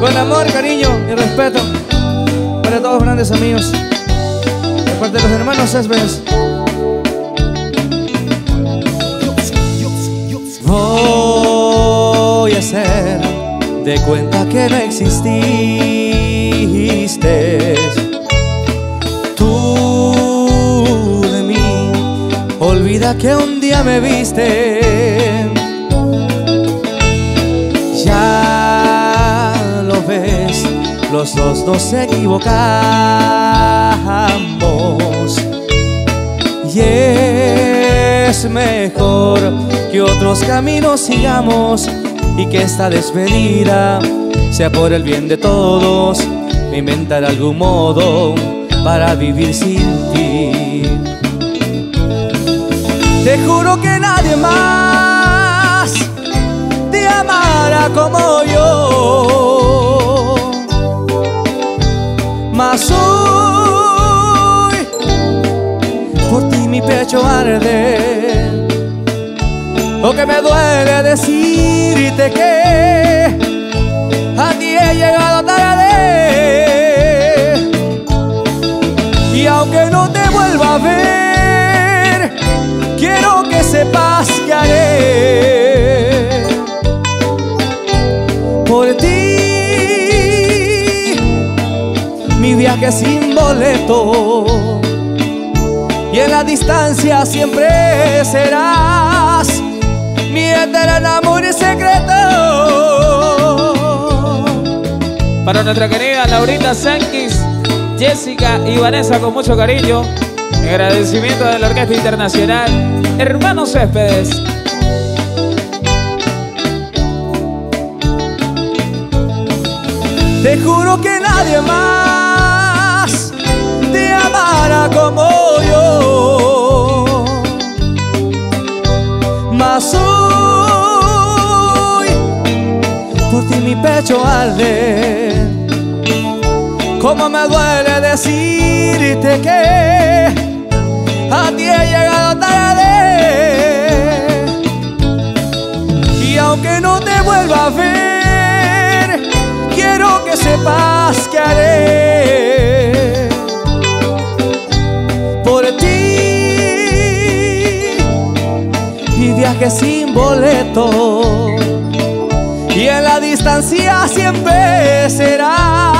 Con amor, cariño y respeto para todos los grandes amigos de parte de los hermanos Céspedes. Voy a hacer de cuenta que no exististe. Tú de mí olvida que un día me viste. Ya lo ves, los dos nos equivocamos y es mejor que otros caminos sigamos y que esta despedida sea por el bien de todos. Me inventaré algún modo para vivir sin ti. Te juro que nadie más te amará como yo, mas hoy por ti mi pecho arde. Lo que me duele decirte que a ti he llegado tarde. Y aunque no te vuelva a ver, quiero que sepas que haré por ti mi viaje sin boleto. Y en la distancia siempre serás mi eterno amor y secreto. Para nuestra querida Laurita Sanquis, Jessica y Vanessa, con mucho cariño, agradecimiento de la Orquesta Internacional Hermanos Céspedes. Te juro que nadie más te amará como yo, mas hoy por ti mi pecho arde. Como me duele decirte que a ti he llegado tarde. Y aunque no te vuelva a ver, quiero que sepas que haré por ti mi viaje sin boleto. Y en la distancia siempre será